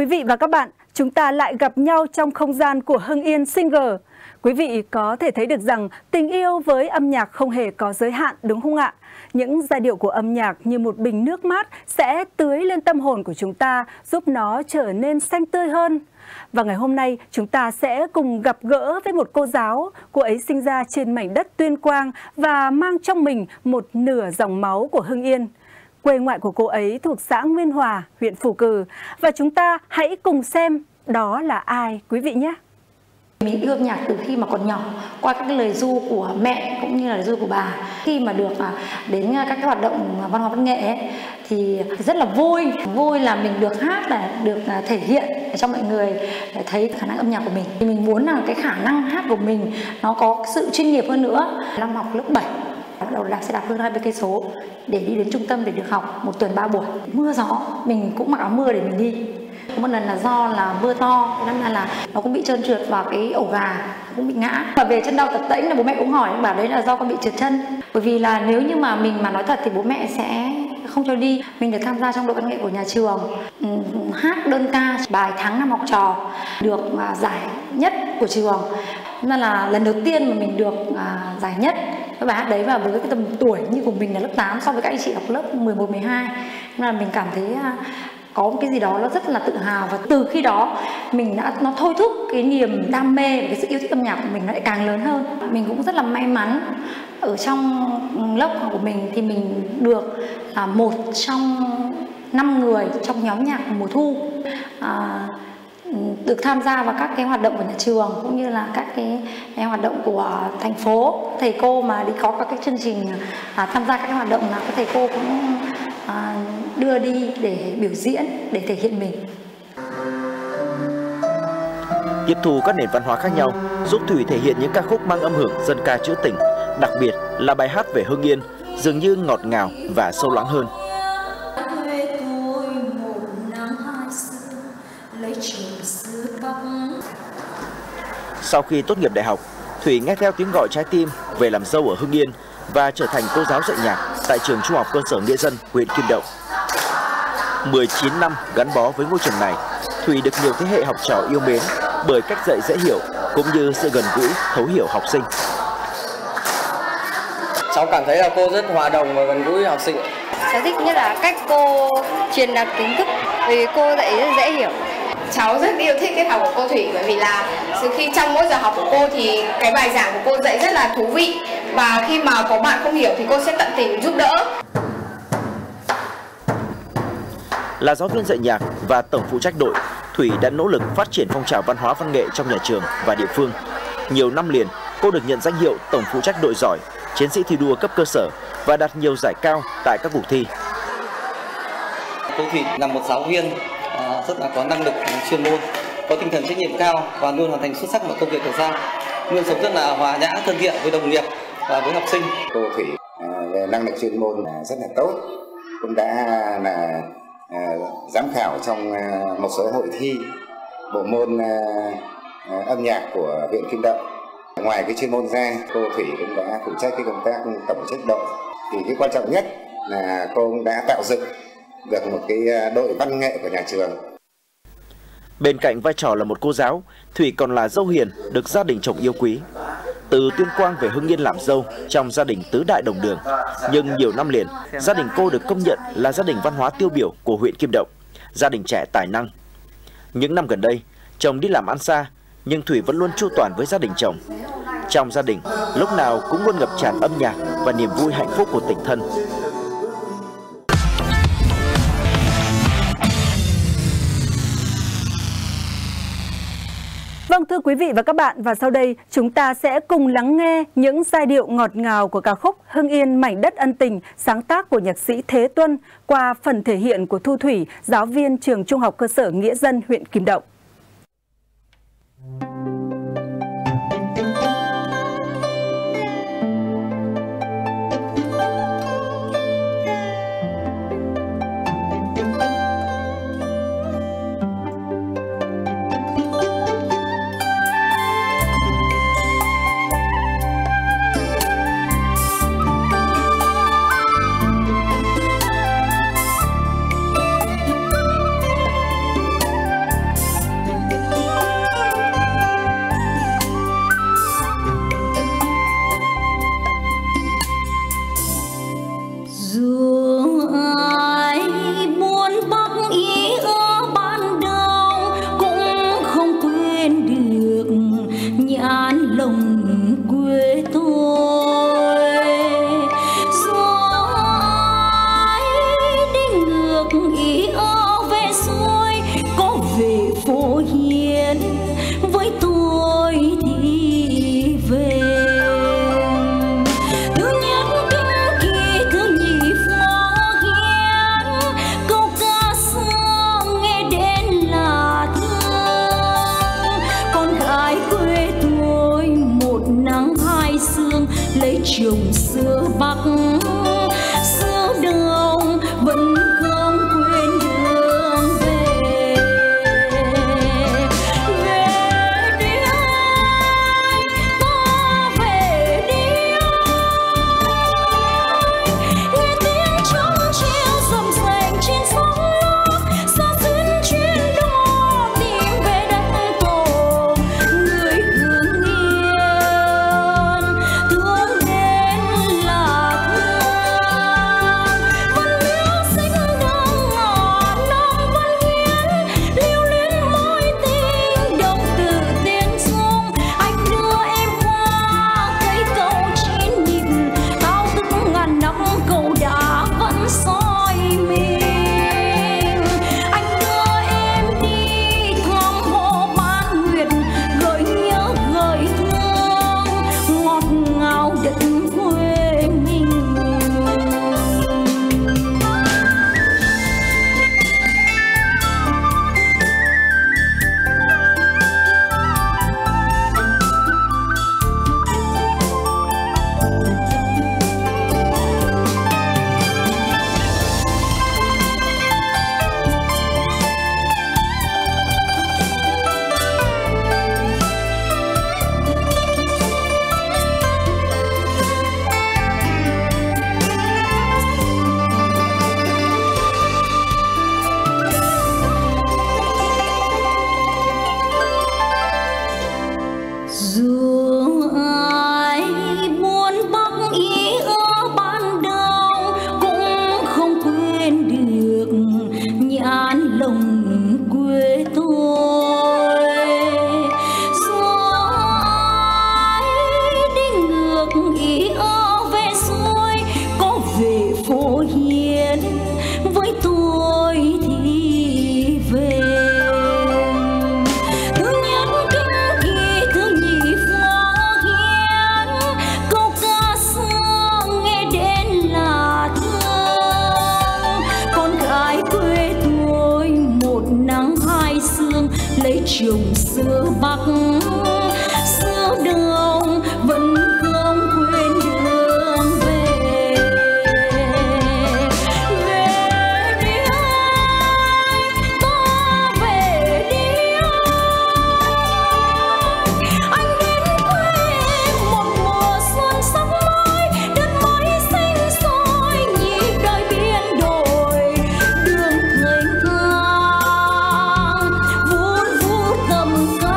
quý vị và các bạn, chúng ta lại gặp nhau trong không gian của Hưng Yên Singer. Quý vị có thể thấy được rằng tình yêu với âm nhạc không hề có giới hạn, đúng không ạ? Những giai điệu của âm nhạc như một bình nước mát sẽ tưới lên tâm hồn của chúng ta, giúp nó trở nên xanh tươi hơn. Và ngày hôm nay chúng ta sẽ cùng gặp gỡ với một cô giáo. Cô ấy sinh ra trên mảnh đất Tuyên Quang và mang trong mình một nửa dòng máu của Hưng Yên. Quê ngoại của cô ấy thuộc xã Nguyên Hòa, huyện Phú Cừ. Và chúng ta hãy cùng xem đó là ai quý vị nhé. Mình yêu âm nhạc từ khi mà còn nhỏ, qua các lời du của mẹ cũng như là lời du của bà. Khi mà được đến các cái hoạt động văn hóa văn nghệ ấy, thì rất là vui. Vui là mình được hát, là được thể hiện cho mọi người để thấy khả năng âm nhạc của mình. Thì mình muốn là cái khả năng hát của mình nó có sự chuyên nghiệp hơn nữa. Năm học lớp 7, bắt đầu đạp xe đạp hơn 20 cây số để đi đến trung tâm để được học một tuần 3 buổi. Mưa gió, mình cũng mặc áo mưa để mình đi. Một lần là do là mưa to, năm nay là nó cũng bị trơn trượt vào cái ổ gà, cũng bị ngã. Và về chân đau tập tễnh là bố mẹ cũng hỏi, bảo đấy là do con bị trượt chân. Bởi vì là nếu như mà mình mà nói thật thì bố mẹ sẽ không cho đi. Mình được tham gia trong đội văn nghệ của nhà trường, hát đơn ca bài Tháng Năm Học Trò, được giải nhất của trường. Nên là lần đầu tiên mà mình được giải nhất với bài hát đấy, và với cái tầm tuổi như của mình là lớp 8 so với các anh chị học lớp 11, 12. Nên là mình cảm thấy có một cái gì đó nó rất là tự hào, và từ khi đó mình đã nó thôi thúc cái niềm đam mê và cái sự yêu thích âm nhạc của mình nó lại càng lớn hơn. Mình cũng rất là may mắn ở trong lớp học của mình thì mình được là một trong 5 người trong nhóm nhạc mùa thu được tham gia vào các cái hoạt động của nhà trường cũng như là các cái hoạt động của thành phố. Thầy cô mà đi có các cái chương trình tham gia các cái hoạt động là các thầy cô cũng đưa đi để biểu diễn, để thể hiện mình. Tiếp thu các nền văn hóa khác nhau giúp Thủy thể hiện những ca khúc mang âm hưởng dân ca trữ tình, đặc biệt là bài hát về Hưng Yên dường như ngọt ngào và sâu lắng hơn. Sau khi tốt nghiệp đại học, Thủy nghe theo tiếng gọi trái tim về làm dâu ở Hưng Yên và trở thành cô giáo dạy nhạc tại trường trung học cơ sở Nghĩa Dân, huyện Kim Động. 19 năm gắn bó với ngôi trường này, Thủy được nhiều thế hệ học trò yêu mến bởi cách dạy dễ hiểu cũng như sự gần gũi, thấu hiểu học sinh. Cháu cảm thấy là cô rất hòa đồng và gần gũi học sinh. Cháu thích nhất là cách cô truyền đạt kiến thức, vì cô dạy rất dễ hiểu. Cháu rất yêu thích tiết học của cô Thủy, bởi vì là khi trong mỗi giờ học của cô thì cái bài giảng của cô dạy rất là thú vị, và khi mà có bạn không hiểu thì cô sẽ tận tình giúp đỡ. Là giáo viên dạy nhạc và tổng phụ trách đội, Thủy đã nỗ lực phát triển phong trào văn hóa văn nghệ trong nhà trường và địa phương. Nhiều năm liền, cô được nhận danh hiệu tổng phụ trách đội giỏi, chiến sĩ thi đua cấp cơ sở và đạt nhiều giải cao tại các cuộc thi. Cô Thủy là một giáo viên rất là có năng lực chuyên môn, có tinh thần trách nhiệm cao và luôn hoàn thành xuất sắc mọi công việc được giao, luôn sống rất là hòa nhã, thân thiện với đồng nghiệp và với học sinh. Cô Thủy về năng lực chuyên môn rất là tốt, cũng đã là giám khảo trong một số hội thi bộ môn âm nhạc của huyện Kim Động. Ngoài cái chuyên môn ra, cô Thủy cũng đã phụ trách cái công tác tổng trách đội. Thì cái quan trọng nhất là cô cũng đã tạo dựng được một cái đội văn nghệ của nhà trường. Bên cạnh vai trò là một cô giáo, Thủy còn là dâu hiền được gia đình chồng yêu quý. Từ Tuyên Quang về Hưng Yên làm dâu trong gia đình tứ đại đồng đường, nhưng nhiều năm liền, gia đình cô được công nhận là gia đình văn hóa tiêu biểu của huyện Kim Động, gia đình trẻ tài năng. Những năm gần đây, chồng đi làm ăn xa, nhưng Thủy vẫn luôn chu toàn với gia đình chồng. Trong gia đình, lúc nào cũng luôn ngập tràn âm nhạc và niềm vui hạnh phúc của tình thân. Vâng, thưa quý vị và các bạn, và sau đây chúng ta sẽ cùng lắng nghe những giai điệu ngọt ngào của ca khúc Hưng Yên Mảnh Đất Ân Tình, sáng tác của nhạc sĩ Thế Tuân qua phần thể hiện của Thu Thủy, giáo viên trường trung học cơ sở Nghĩa Dân, huyện Kim Động. trùng xưa Bắc xưa Đông vẫn không quên đường về. Về đi ơi, ta về đi ơi, nghe tiếng trống treo rầm ràng trên sông nước, xa xuyến chuyến đó tìm về đất tổ người Hưng Yên, thương đến lạc hương. Văn miếu xinh ngang ngọn non Văn Hiến, lưu luyến mối tình đồng từ tiên dung. Anh đưa em qua cây cầu chín nhịp, tao tức ngàn năm cầu đá vẫn soi mình. Anh đưa em đi thăm hồ Bán Nguyệt, gợi nhớ gợi thương ngọt ngào đất quê mình. Dù ai buôn Bắc ý ơ ban đầu, cũng không quên được nhãn lồng quê tôi. Dù ai đi ngược ý ơ về xuôi, có về phố Hiến với tôi thì về. Lấy trùng xưa Bắc xưa Đông vẫn không quên đường về. Về đi ơi, ta về đi ơi, anh đến quê em một mùa xuân sắc mới. Đất mới xanh soi nhịp đời biến đổi, đường thênh thang tầm ca. Mà ta vâng ba thuyền ta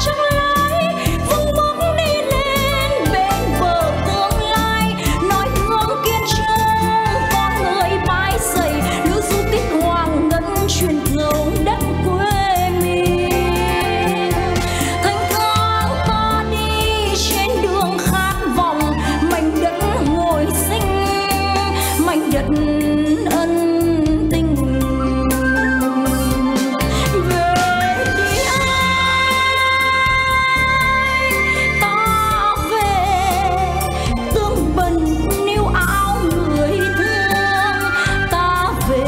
chắc lái, vững bước đi lên bên bờ tương lai. Nói thương kiên trung con người bãi sầy, lưu du tích hoàng ngân truyền thống đất quê mình. Thênh thang ta đi trên đường khát vọng, mảnh đất hồi sinh, mảnh đất ân tình. Về đi ơi, ta về tương bần níu áo người thương. Ta về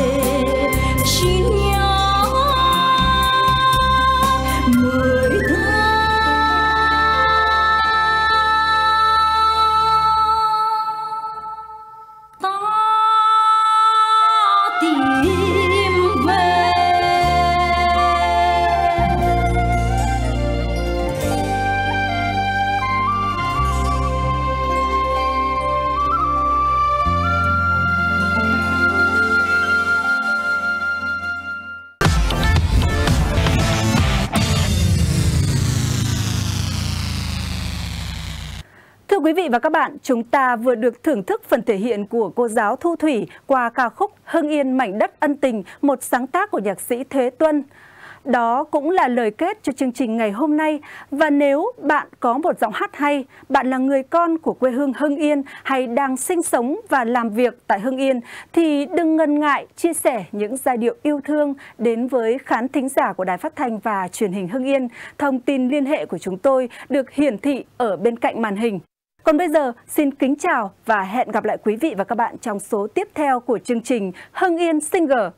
chỉ nhớ người thương. Ta tìm về. Thưa quý vị và các bạn, chúng ta vừa được thưởng thức phần thể hiện của cô giáo Thu Thủy qua ca khúc Hưng Yên Mảnh Đất Ân Tình, một sáng tác của nhạc sĩ Thế Tuân. Đó cũng là lời kết cho chương trình ngày hôm nay. Và nếu bạn có một giọng hát hay, bạn là người con của quê hương Hưng Yên hay đang sinh sống và làm việc tại Hưng Yên, thì đừng ngần ngại chia sẻ những giai điệu yêu thương đến với khán thính giả của Đài Phát Thanh và Truyền hình Hưng Yên. Thông tin liên hệ của chúng tôi được hiển thị ở bên cạnh màn hình. Còn bây giờ, xin kính chào và hẹn gặp lại quý vị và các bạn trong số tiếp theo của chương trình Hưng Yên Singer.